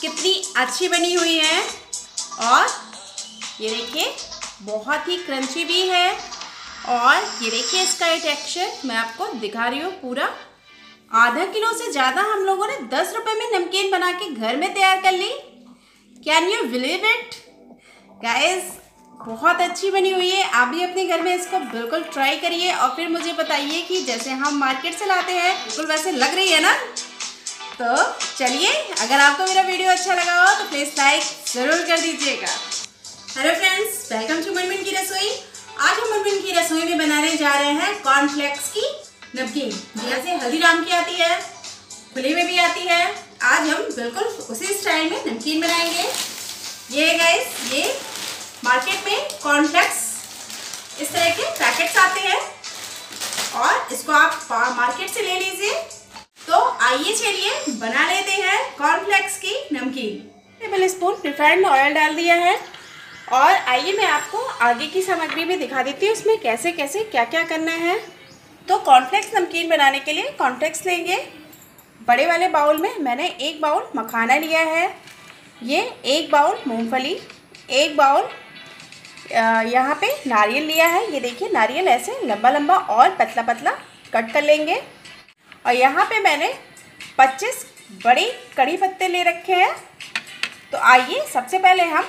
कितनी अच्छी बनी हुई है। और ये देखिए बहुत ही क्रंची भी है। और ये देखिए इसका ये टेक्सचर मैं आपको दिखा रही हूँ पूरा। आधा किलो से ज़्यादा हम लोगों ने 10 रुपये में नमकीन बना के घर में तैयार कर ली। Can you believe it guys, बहुत अच्छी बनी हुई है। आप भी अपने घर में इसको बिल्कुल ट्राई करिए और फिर मुझे बताइए कि जैसे हम मार्केट से लाते हैं बिल्कुल वैसे लग रही है ना। तो चलिए, अगर आपको मेरा वीडियो अच्छा लगा हो तो प्लीज़ लाइक ज़रूर कर दीजिएगा। Hello friends, welcome to Munmun की रसोई। आज हम मुनमुन की रसोई में बनाने जा रहे हैं कॉर्नफ्लेक्स की नमकीन, जैसे हल्दीराम की आती है, भुले में भी आती है। आज हम बिल्कुल उसी स्टाइल में नमकीन बनाएंगे। ये गाइस, ये मार्केट में कॉर्नफ्लेक्स इस तरह के पैकेट्स आते हैं और इसको आप मार्केट से ले लीजिए। तो आइए चलिए बना लेते हैं कॉर्नफ्लेक्स की नमकीन। 1 टेबल स्पून रिफाइंड ऑयल डाल दिया है। और आइए मैं आपको आगे की सामग्री में दिखा देती हूँ इसमें कैसे कैसे क्या क्या करना है। तो कॉर्नफ्लेक्स नमकीन बनाने के लिए कॉर्नफ्लेक्स लेंगे। बड़े वाले बाउल में मैंने 1 बाउल मखाना लिया है, ये 1 बाउल मूंगफली, 1 बाउल यहाँ पे नारियल लिया है। ये देखिए नारियल ऐसे लंबा लंबा और पतला पतला कट कर लेंगे। और यहाँ पे मैंने 25 बड़े कड़ी पत्ते ले रखे हैं। तो आइए सबसे पहले हम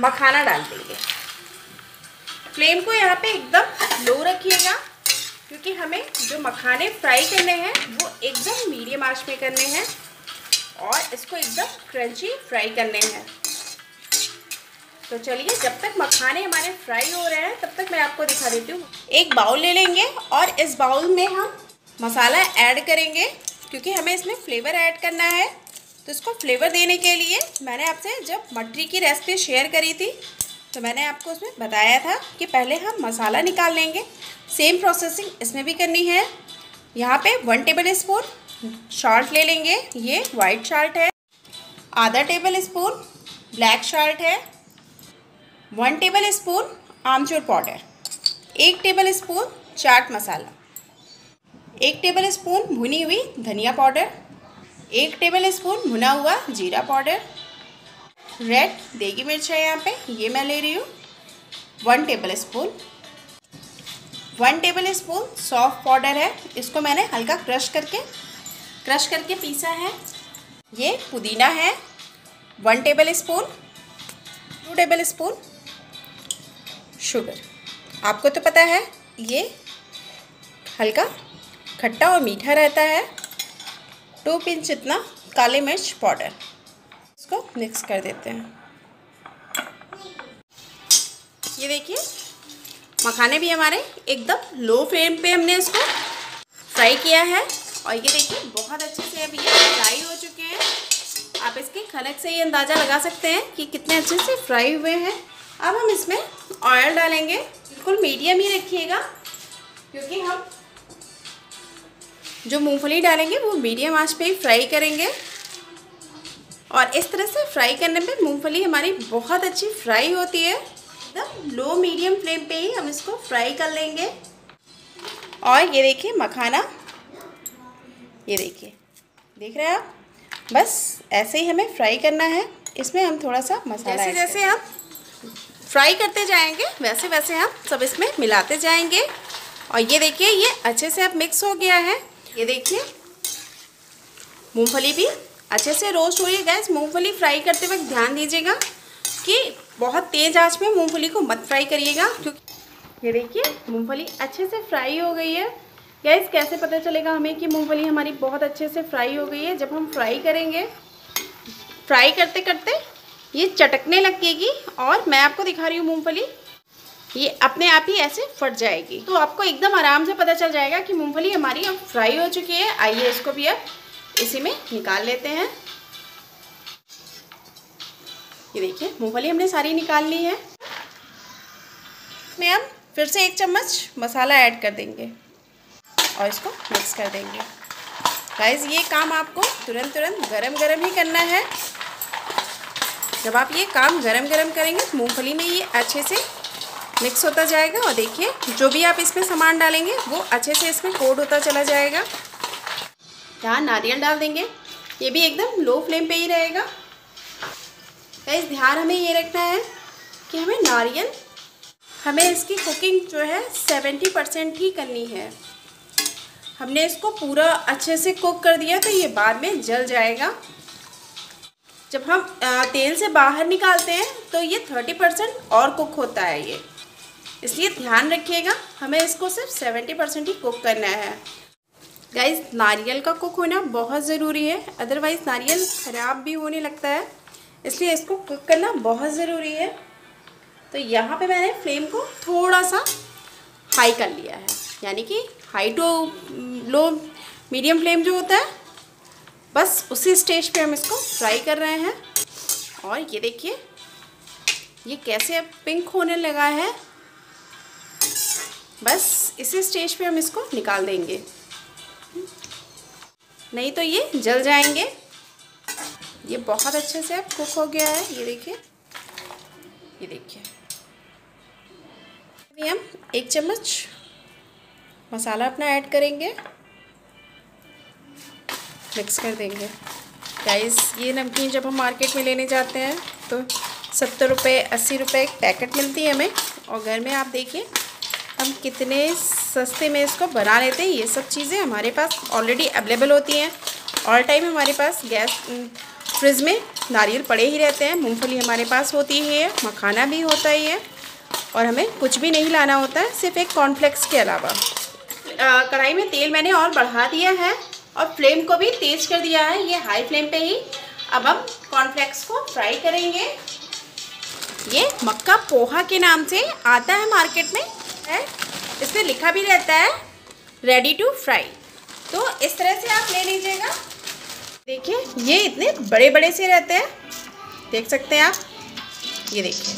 मखाना डाल देंगे। फ्लेम को यहाँ पे एकदम लो रखिएगा क्योंकि हमें जो मखाने फ्राई करने हैं वो एकदम मीडियम आंच में करने हैं और इसको एकदम क्रंची फ्राई करने हैं। तो चलिए, जब तक मखाने हमारे फ्राई हो रहे हैं तब तक मैं आपको दिखा देती हूँ। 1 बाउल ले लेंगे और इस बाउल में हम मसाला ऐड करेंगे क्योंकि हमें इसमें फ्लेवर ऐड करना है। तो इसको फ्लेवर देने के लिए मैंने आपसे जब मटरी की रेसिपी शेयर करी थी तो मैंने आपको उसमें बताया था कि पहले हम मसाला निकाल लेंगे। सेम प्रोसेसिंग इसमें भी करनी है। यहाँ पे 1 टेबल स्पून सॉल्ट ले लेंगे, ये वाइट सॉल्ट है। आधा टेबल स्पून ब्लैक सॉल्ट है। 1 टेबल स्पून आमचूर powder, 1 table spoon chaat masala, 1 tablespoon भुनी हुई धनिया पाउडर, 1 टेबल स्पून भुना हुआ जीरा पाउडर, रेड देगी मिर्च है यहाँ पे, ये मैं ले रही हूँ 1 टेबल स्पून। 1 टेबल स्पून सौंफ पाउडर है, इसको मैंने हल्का क्रश करके पीसा है। ये पुदीना है 1 tablespoon. 2 table spoon sugar, आपको तो पता है ये हल्का खट्टा और मीठा रहता है। 2 पिंच इतना काली मिर्च पाउडर, इसको मिक्स कर देते हैं। ये देखिए मखाने भी हमारे एकदम लो फ्लेम पे हमने इसको फ्राई किया है और ये देखिए बहुत अच्छे से अब ये फ्राई हो चुके हैं। आप इसके खनक से ही अंदाज़ा लगा सकते हैं कि कितने अच्छे से फ्राई हुए हैं। अब हम इसमें ऑयल डालेंगे, बिल्कुल मीडियम ही रखिएगा क्योंकि हम जो मूंगफली डालेंगे वो मीडियम आंच पे ही फ्राई करेंगे। और इस तरह से फ्राई करने पे मूंगफली हमारी बहुत अच्छी फ्राई होती है। एकदम लो मीडियम फ्लेम पे ही हम इसको फ्राई कर लेंगे। और ये देखिए मखाना, ये देखिए, देख रहे हैं आप। बस ऐसे ही हमें फ्राई करना है। इसमें हम थोड़ा सा मसाला जैसे हम फ्राई करते जाएंगे वैसे वैसे हम सब इसमें मिलाते जाएंगे। और ये देखिए ये अच्छे से अब मिक्स हो गया है। ये देखिए मूंगफली भी अच्छे से रोस्ट हुई है। गैस मूंगफली फ्राई करते वक्त ध्यान दीजिएगा कि बहुत तेज़ आंच में मूंगफली को मत फ्राई करिएगा क्योंकि ये देखिए मूंगफली अच्छे से फ्राई हो गई है। गैस कैसे पता चलेगा हमें कि मूंगफली हमारी बहुत अच्छे से फ्राई हो गई है? जब हम फ्राई करेंगे, फ्राई करते करते ये चटकने लगेगी और मैं आपको दिखा रही हूँ मूँगफली ये अपने आप ही ऐसे फट जाएगी। तो आपको एकदम आराम से पता चल जाएगा कि मूंगफली हमारी अब फ्राई हो चुकी है। आइए इसको भी अब इसी में निकाल लेते हैं। ये देखिए मूंगफली हमने सारी निकाल ली है। इसमें हम फिर से 1 चम्मच मसाला ऐड कर देंगे और इसको मिक्स कर देंगे। गाइस ये काम आपको तुरंत गरम ही करना है। जब आप ये काम गरम करेंगे मूँगफली में ये अच्छे से मिक्स होता जाएगा। और देखिए जो भी आप इसमें सामान डालेंगे वो अच्छे से इसमें कोट होता चला जाएगा। यहाँ नारियल डाल देंगे, ये भी एकदम लो फ्लेम पे ही रहेगा। गाइस ध्यान हमें ये रखना है कि हमें नारियल, हमें इसकी कुकिंग जो है 70% ही करनी है। हमने इसको पूरा अच्छे से कुक कर दिया तो ये बाद में जल जाएगा। जब हम तेल से बाहर निकालते हैं तो ये 30% और कुक होता है ये, इसलिए ध्यान रखिएगा हमें इसको सिर्फ 70% ही कुक करना है। गाइस नारियल का कुक होना बहुत ज़रूरी है, अदरवाइज़ नारियल ख़राब भी होने लगता है, इसलिए इसको कुक करना बहुत ज़रूरी है। तो यहाँ पे मैंने फ्लेम को थोड़ा सा हाई कर लिया है, यानी कि high to low medium flame जो होता है, बस उसी स्टेज पे हम इसको फ्राई कर रहे हैं। और ये देखिए ये कैसे अब पिंक होने लगा है, बस इसी स्टेज पे हम इसको निकाल देंगे, नहीं तो ये जल जाएंगे। ये बहुत अच्छे से अब कुक हो गया है, ये देखिए, ये देखिए। अभी हम 1 चम्मच मसाला अपना ऐड करेंगे, मिक्स कर देंगे। गाइस ये नमकीन जब हम मार्केट में लेने जाते हैं तो 70 रुपये 80 रुपये एक पैकेट मिलती है हमें, और घर में आप देखिए हम कितने सस्ते में इसको बना लेते हैं। ये सब चीज़ें हमारे पास ऑलरेडी अवेलेबल होती हैं, ऑल टाइम हमारे पास गैस फ्रिज में नारियल पड़े ही रहते हैं, मूंगफली हमारे पास होती ही है, मखाना भी होता ही है, और हमें कुछ भी नहीं लाना होता है सिर्फ एक कॉर्नफ्लेक्स के अलावा। कढ़ाई में तेल मैंने और बढ़ा दिया है और फ्लेम को भी तेज़ कर दिया है, ये हाई फ्लेम पे ही अब हम कॉर्नफ्लेक्स को फ्राई करेंगे। ये मक्का पोहा के नाम से आता है मार्केट में है, इसमें लिखा भी रहता है रेडी टू फ्राई, तो इस तरह से आप ले लीजिएगा। देखिए ये इतने बड़े बड़े से रहते हैं, देख सकते हैं आप, ये देखिए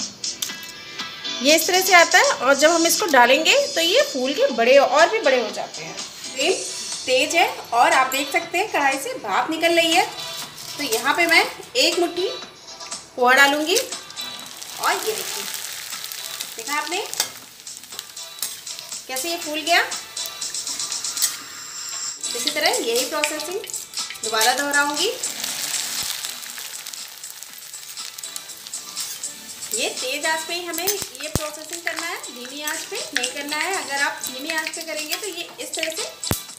ये इस तरह से आता है, और जब हम इसको डालेंगे तो ये फूल के बड़े और भी बड़े हो जाते हैं। फ्लेम तेज है और आप देख सकते हैं कढ़ाई से भाप निकल रही है, तो यहाँ पे मैं 1 मुट्ठी पोहा डालूँगी। और ये देखिए, देखा आपने कैसे ये फूल गया, इसी तरह यही प्रोसेसिंग दोबारा दोहराऊंगी। ये तेज आंच पे ही हमें ये प्रोसेसिंग करना है, धीमी आंच पे नहीं करना है। अगर आप धीमी आंच पे करेंगे तो ये इस तरह से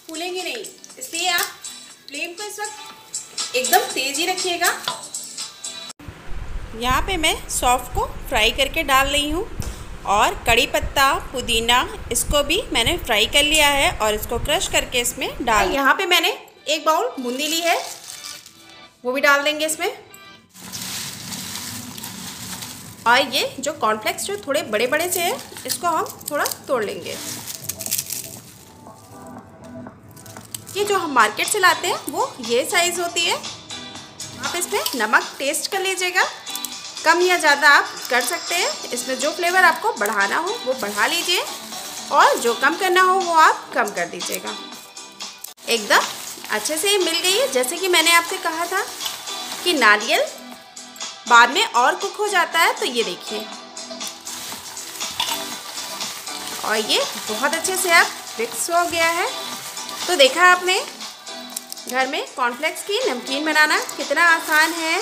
फूलेंगे नहीं, इसलिए आप फ्लेम को इस वक्त एकदम तेज ही रखिएगा। यहाँ पे मैं सौंफ को फ्राई करके डाल रही हूँ, और कड़ी पत्ता, पुदीना, इसको भी मैंने फ्राई कर लिया है और इसको क्रश करके इसमें डाल। यहाँ पे मैंने 1 बाउल बूंदी ली है, वो भी डाल देंगे इसमें। और ये जो कॉर्नफ्लेक्स जो थोड़े बड़े बड़े से हैं, इसको हम थोड़ा तोड़ लेंगे। ये जो हम मार्केट से लाते हैं वो ये साइज़ होती है। आप इसमें नमक टेस्ट कर लीजिएगा, कम या ज़्यादा आप कर सकते हैं, इसमें जो फ्लेवर आपको बढ़ाना हो वो बढ़ा लीजिए और जो कम करना हो वो आप कम कर दीजिएगा। एकदम अच्छे से मिल गई है, जैसे कि मैंने आपसे कहा था कि नारियल बाद में और कुक हो जाता है, तो ये देखिए। और ये बहुत अच्छे से अब मिक्स हो गया है। तो देखा आपने घर में कॉर्नफ्लेक्स की नमकीन बनाना कितना आसान है,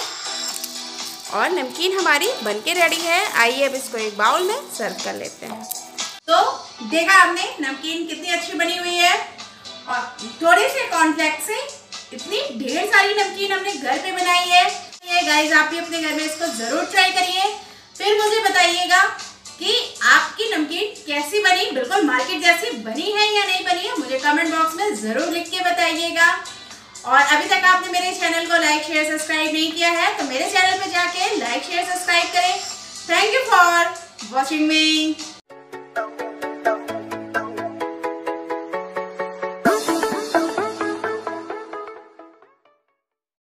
और नमकीन हमारी बनके रेडी है। आइए अब इसको एक बाउल में सर्व कर लेते हैं। तो देखा आपने नमकीन कितनी अच्छी बनी हुई है, और थोड़े से कॉर्नफ्लेक्स से इतनी ढेर सारी नमकीन हमने घर पे बनाई है। ये गाइस आप भी अपने घर में इसको ज़रूर ट्राई करिए, फिर मुझे बताइएगा कि आपकी नमकीन कैसी बनी, बिल्कुल मार्केट जैसी बनी है या नहीं बनी है, मुझे कमेंट बॉक्स में ज़रूर लिख के बताइएगा। और अभी तक आपने मेरे चैनल को लाइक शेयर सब्सक्राइब नहीं किया है तो मेरे चैनल पे जाके लाइक शेयर सब्सक्राइब करें। Thank you for watching me.